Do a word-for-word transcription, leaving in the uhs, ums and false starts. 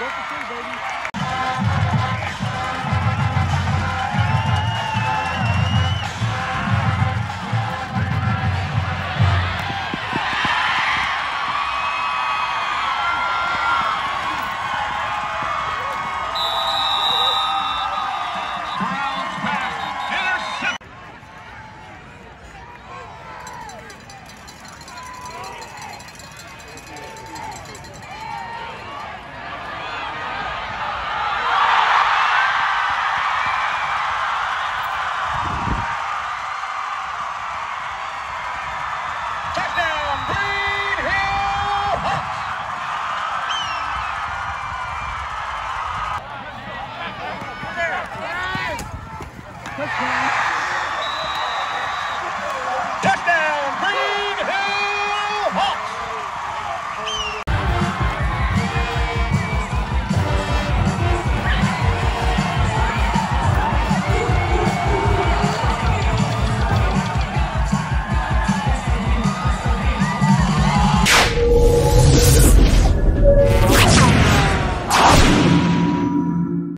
Don't forget, baby.